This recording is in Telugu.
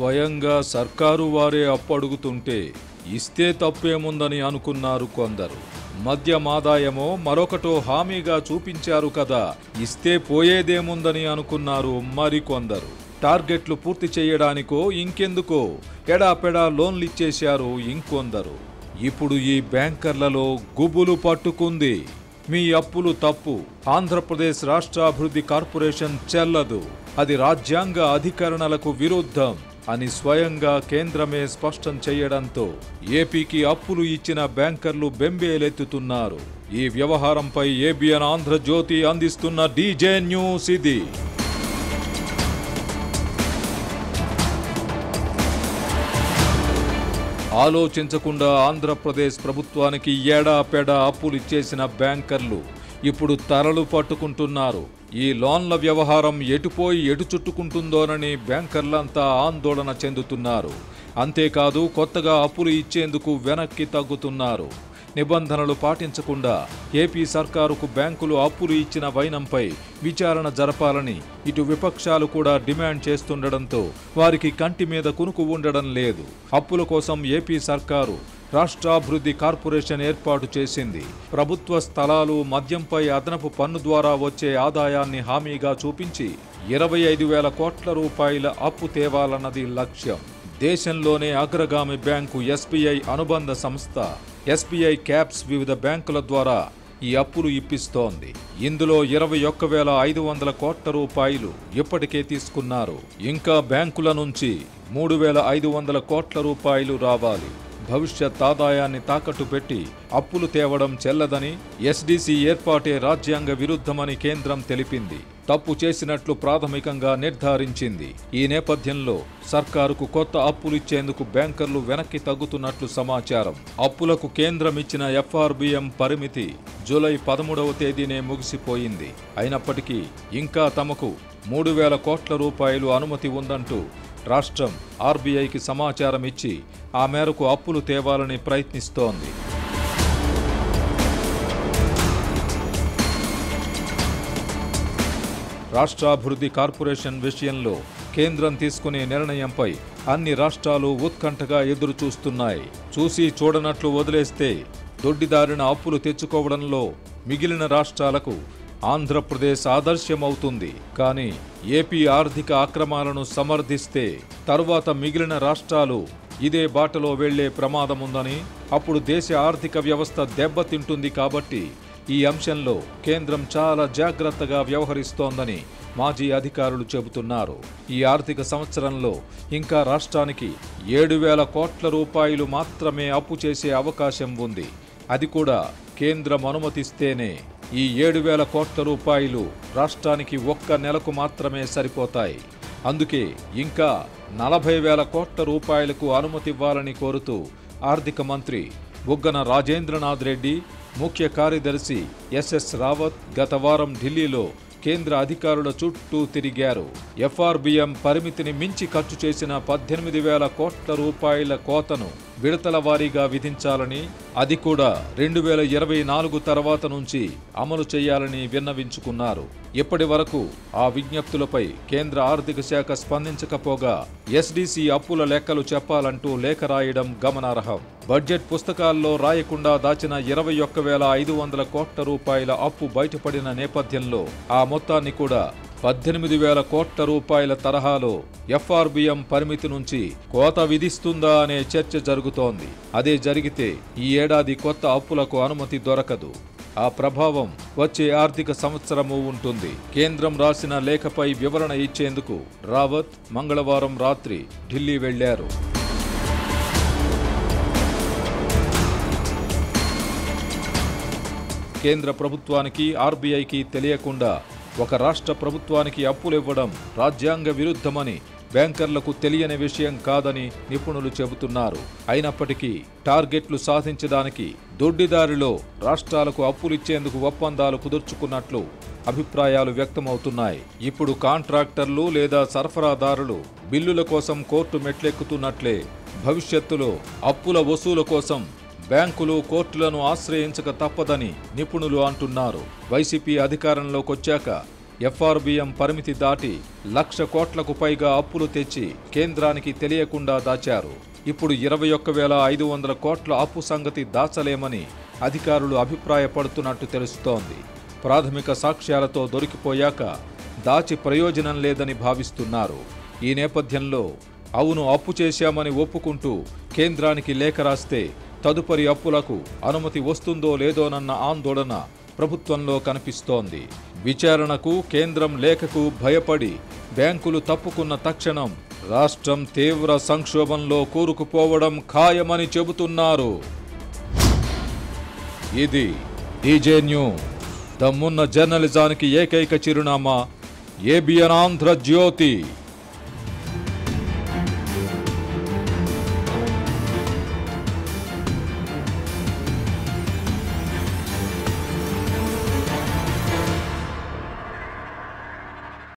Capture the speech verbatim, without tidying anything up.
స్వయంగా సర్కారు వారే అప్పడుగుతుంటే ఇస్తే తప్పేముందని అనుకున్నారు కొందరు. మధ్య ఆదాయమో మరొకటో హామీగా చూపించారు కదా, ఇస్తే పోయేదేముందని అనుకున్నారు మరి కొందరు. టార్గెట్లు పూర్తి చేయడానికో ఇంకెందుకో ఎడాపెడా లోన్లు ఇచ్చేశారు ఇంకొందరు. ఇప్పుడు ఈ బ్యాంకర్లలో గుబులు పట్టుకుంది. మీ అప్పులు తప్పు, ఆంధ్రప్రదేశ్ రాష్ట్ర అభివృద్ధి కార్పొరేషన్ చెల్లదు, అది రాజ్యాంగ అధికరణలకు విరుద్ధం అని స్వయంగా కేంద్రమే స్పష్టం చేయడంతో ఏపీకి అప్పులు ఇచ్చిన బ్యాంకర్లు బెంబేలెత్తుతున్నారు. ఈ వ్యవహారంపై ఏబిఎన్ ఆంధ్రజ్యోతి అందిస్తున్న డీజే న్యూస్ ఇది. ఆలోచించకుండా ఆంధ్రప్రదేశ్ ప్రభుత్వానికి ఏడాపెడా అప్పులు ఇచ్చేసిన బ్యాంకర్లు ఇప్పుడు తరలు పట్టుకుంటున్నారు. ఈ లోన్ల వ్యవహారం ఎటుపోయి ఎటు చుట్టుకుంటుందోనని బ్యాంకర్లంతా ఆందోళన చెందుతున్నారు. అంతేకాదు, కొత్తగా అప్పులు ఇచ్చేందుకు వెనక్కి తగ్గుతున్నారు. నిబంధనలు పాటించకుండా ఏపీ సర్కారుకు బ్యాంకులు అప్పులు ఇచ్చిన వైనంపై విచారణ జరపాలని ఇటు విపక్షాలు కూడా డిమాండ్ చేస్తుండడంతో వారికి కంటి మీద కునుకు ఉండడం లేదు. అప్పుల కోసం ఏపీ సర్కారు రాష్ట్రాభివృద్ధి కార్పొరేషన్ ఏర్పాటు చేసింది. ప్రభుత్వ స్థలాలు మద్యంపై అదనపు పన్ను ద్వారా వచ్చే ఆదాయాన్ని హామీగా చూపించి ఇరవై ఐదు వేల కోట్ల రూపాయల అప్పు తేవాలన్నది లక్ష్యం. దేశంలోనే అగ్రగామి బ్యాంకు ఎస్బీఐ అనుబంధ సంస్థ ఎస్బీఐ క్యాప్స్ వివిధ బ్యాంకుల ద్వారా ఈ అప్పులు ఇప్పిస్తోంది. ఇందులో ఇరవై ఒక్క వేల ఐదు వందల కోట్ల రూపాయలు ఇప్పటికే తీసుకున్నారు. ఇంకా బ్యాంకుల నుంచి మూడు వేల ఐదు వందల కోట్ల రూపాయలు రావాలి. భవిష్యత్ ఆదాయాన్ని తాకట్టు పెట్టి అప్పులు తేవడం చెల్లదని, ఎస్డీసీ ఏర్పాటే రాజ్యాంగ విరుద్ధమని కేంద్రం తెలిపింది. తప్పు చేసినట్లు ప్రాథమికంగా నిర్ధారించింది. ఈ నేపథ్యంలో సర్కారుకు కొత్త అప్పులిచ్చేందుకు బ్యాంకర్లు వెనక్కి తగ్గుతున్నట్లు సమాచారం. అప్పులకు కేంద్రం ఇచ్చిన ఎఫ్ఆర్బిఎం పరిమితి జూలై పదమూడవ తేదీనే ముగిసిపోయింది. అయినప్పటికీ ఇంకా తమకు మూడు వేల కోట్ల రూపాయలు అనుమతి ఉందంటూ రాష్ట్రం ఆర్బీఐకి సమాచారం ఇచ్చి ఆ మేరకు అప్పులు తేవాలని ప్రయత్నిస్తోంది. రాష్ట్రాభివృద్ధి కార్పొరేషన్ విషయంలో కేంద్రం తీసుకునే నిర్ణయంపై అన్ని రాష్ట్రాలు ఉత్కంఠగా ఎదురుచూస్తున్నాయి. చూసి చూడనట్లు వదిలేస్తే దొడ్డిదారిన అప్పులు తెచ్చుకోవడంలో మిగిలిన రాష్ట్రాలకు ఆంధ్రప్రదేశ్ ఆదర్శమవుతుంది. కానీ ఏపీ ఆర్థిక అక్రమాలను సమర్థిస్తే తర్వాత మిగిలిన రాష్ట్రాలు ఇదే బాటలో వెళ్లే ప్రమాదముందని, అప్పుడు దేశ ఆర్థిక వ్యవస్థ దెబ్బతింటుంది. కాబట్టి ఈ అంశంలో కేంద్రం చాలా జాగ్రత్తగా వ్యవహరిస్తోందని మాజీ అధికారులు చెబుతున్నారు. ఈ ఆర్థిక సంవత్సరంలో ఇంకా రాష్ట్రానికి ఏడు వేల కోట్ల రూపాయలు మాత్రమే అప్పు చేసే అవకాశం ఉంది. అది కూడా కేంద్రం అనుమతిస్తేనే. ఈ ఏడు వేల కోట్ల రూపాయలు రాష్ట్రానికి ఒక్క నెలకు మాత్రమే సరిపోతాయి. అందుకే ఇంకా నలభై వేల కోట్ల రూపాయలకు అనుమతి ఇవ్వాలని కోరుతూ ఆర్థిక మంత్రి బుగ్గన రాజేంద్రనాథ్ రెడ్డి, ముఖ్య కార్యదర్శి ఎస్ఎస్ రావత్ గత వారం ఢిల్లీలో కేంద్ర అధికారుల చుట్టూ తిరిగారు. ఎఫ్ఆర్బిఎం పరిమితిని మించి ఖర్చు చేసిన పద్దెనిమిది వేల కోట్ల రూపాయల కోతను విడతల వారీగా విధించాలని, అది కూడా రెండు వేల ఇరవై నాలుగు తర్వాత నుంచి అమలు చేయాలని విన్నవించుకున్నారు. ఇప్పటి వరకు ఆ విజ్ఞప్తులపై కేంద్ర ఆర్థిక శాఖ స్పందించకపోగా ఎస్డీసీ అప్పుల లెక్కలు చెప్పాలంటూ లేఖ రాయడం గమనార్హం. బడ్జెట్ పుస్తకాల్లో రాయకుండా దాచిన ఇరవై ఒక్క వేల ఐదు వందల కోట్ల రూపాయల అప్పు బయటపడిన నేపథ్యంలో ఆ మొత్తాన్ని కూడా పద్దెనిమిది వేల కోట్ల రూపాయల తరహాలో ఎఫ్ఆర్బిఎం పరిమితి నుంచి కోత విధిస్తుందా అనే చర్చ జరుగుతోంది. అదే జరిగితే ఈ ఏడాది కొత్త అప్పులకు అనుమతి దొరకదు. ఆ ప్రభావం వచ్చే ఆర్థిక సంవత్సరము ఉంటుంది. కేంద్రం రాసిన లేఖపై వివరణ ఇచ్చేందుకు రావత్ మంగళవారం రాత్రి ఢిల్లీ వెళ్లారు. కేంద్ర ప్రభుత్వానికి ఆర్బీఐకి తెలియకుండా ఒక రాష్ట్ర ప్రభుత్వానికి అప్పులివ్వడం రాజ్యాంగ విరుద్ధమని బ్యాంకర్లకు తెలియని విషయం కాదని నిపుణులు చెబుతున్నారు. అయినప్పటికీ టార్గెట్లు సాధించడానికి దొడ్డిదారిలో రాష్ట్రాలకు అప్పులిచ్చేందుకు ఒప్పందాలు కుదుర్చుకున్నట్లు అభిప్రాయాలు వ్యక్తమవుతున్నాయి. ఇప్పుడు కాంట్రాక్టర్లు లేదా సరఫరాదారులు బిల్లుల కోసం కోర్టు మెట్లెక్కుతున్నట్లే భవిష్యత్తులో అప్పుల వసూలు కోసం బ్యాంకులు కోర్టులను ఆశ్రయించక తప్పదని నిపుణులు అంటున్నారు. వైసీపీ అధికారంలోకొచ్చాక ఎఫ్ ఆర్ బి ఎం పరిమితి దాటి లక్ష కోట్లకు పైగా అప్పులు తెచ్చి కేంద్రానికి తెలియకుండా దాచారు. ఇప్పుడు ఇరవై ఒక్క వేల ఐదు వందల కోట్ల అప్పు సంగతి దాచలేమని అధికారులు అభిప్రాయపడుతున్నట్టు తెలుస్తోంది. ప్రాథమిక సాక్ష్యాలతో దొరికిపోయాక దాచి ప్రయోజనం లేదని భావిస్తున్నారు. ఈ నేపథ్యంలో అవును అప్పు చేశామని ఒప్పుకుంటూ కేంద్రానికి లేఖ రాస్తే తదుపరి అప్పులకు అనుమతి వస్తుందో లేదోనన్న ఆందోళన ప్రభుత్వంలో కనిపిస్తోంది. విచారణకు కేంద్రం లేఖకు భయపడి బ్యాంకులు తప్పుకున్న తక్షణం రాష్ట్రం తీవ్ర సంక్షోభంలో కూరుకుపోవడం ఖాయమని చెబుతున్నారు. ఇది డీజే న్యూస్. దమ్మున్న జర్నలిజానికి ఏకైక చిరునామా ఏబిఎన్ ఆంధ్ర జ్యోతి.